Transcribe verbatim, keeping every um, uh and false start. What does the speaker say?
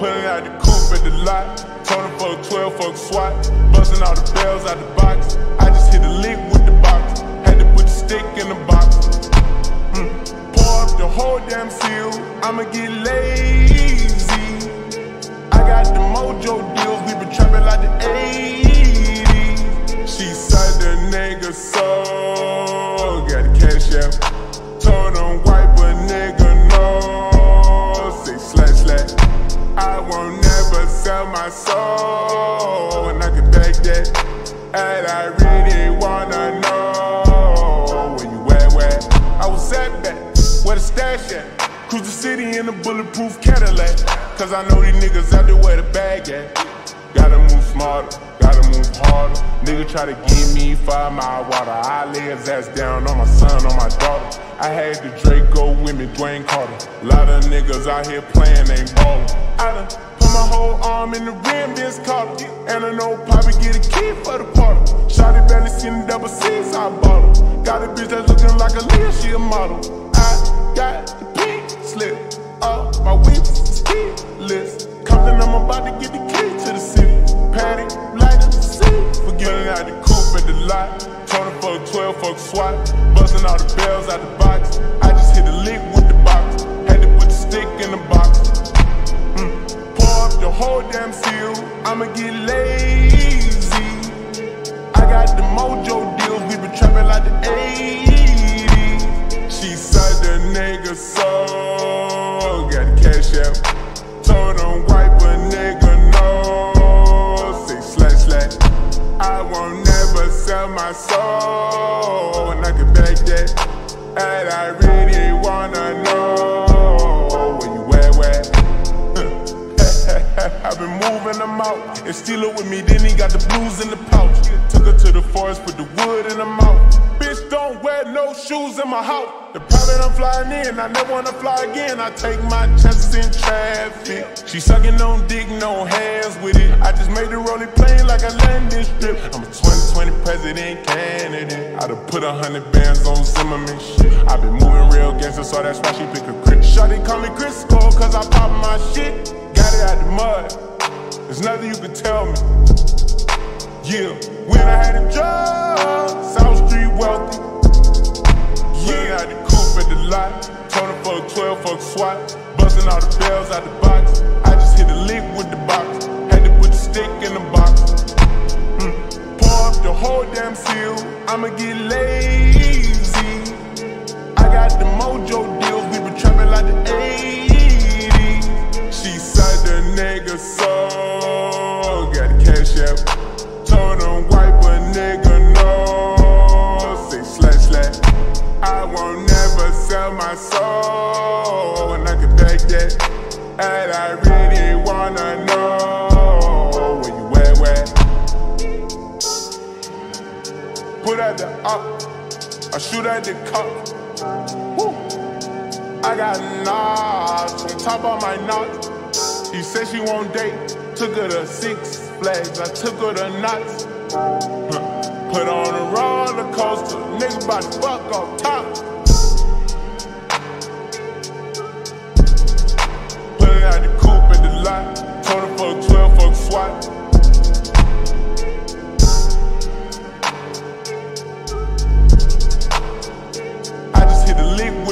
Pulling out the coupe at the lot. Told him fuck twelve, fuck SWAT. Busting all the bells out the box. I just hit a lick with the box. Had to put the stick in the box. Mm. Pour up the whole damn seal. I'ma get lazy. I got the mojo deals. We been trapping like the eighties. She said the nigga soul. Got the cash out. Told him wipe a nigga no. Say slash slash. I won't never sell my soul, and I can take that. And I really wanna know where you at, where? I was sat back, where the stash at? Cruise the city in a bulletproof Cadillac. Cause I know these niggas out there where the bag at. Gotta move smarter, gotta move harder. Nigga try to give me five mile water. I lay his ass down on my son, on my daughter. I had the Draco with me, Dwayne Carter. Lot of niggas out here playing, ain't ballin'. I done put my whole arm in the rim, this Carter. And I know Poppy get a key for the party. Shawty barely seen the double C's, I bought her. Got a bitch that's looking like a Leah, she a model. I got the pink slip up, my whip's ski list. Compton, I'm about to get the key to the city. Patty, light up the sea. Forgetting out the coupe at the lot. Told him fuck twelve, fuck SWAT. Busting all the bells out the box. I just hit a lick with the box. Had to put the stick in the box. Mm. Pour up the whole damn seal. I'ma get lazy. I got the mojo deals. We been trapping like the eighties. She said the nigga soul. Got the cash out. Told him wipe a nigga no. Say slash slash. I won't never sell my soul, and I can beg that. And I really wanna know where you at, where? I've been moving them out, and steal it with me, then he got the blues in the pouch. Took her to the forest, put the wood in her mouth. Bitch, don't wear no shoes in my house. The private I'm flying in, I never wanna fly again. I take my chances in traffic. She sucking on dick, no hands with it. I just made the rolling plane like a landing strip. I'm a twenty twenty president candidate. I done put a hundred bands on Zimmerman shit. I been moving real gangster, so that's why she pick a crit. Shawty call me Crisco, cause I pop my shit. Got it out the mud, there's nothing you can tell me. Yeah, when I had a job, South Street wealthy. Yeah, I had the coupe at the lot. Told him fuck twelve, fuck SWAT. Busting all the bells out the box. I just hit a lick with the box. Had to put the stick in the box. Mm. Pour up the whole damn seal. I'ma get lazy. I got the mojo deals. We been trapping like the eighties. She said the nigga soul. Got the cash out. Told him wipe a nigga no. Say slash slash. I won't never sell my soul, and I can take that. And I really wanna know where you at, where? Put out the up, I shoot at the cup. Woo. I got knobs on top of my knots. He said she won't date. Took her to Six Flags, I took her to Knots. Huh. Put on a roller coaster, nigga bout to fuck off top. Pulling out the coupe at the lot. Told her fuck twelve, fuck SWAT. I just hit a lick with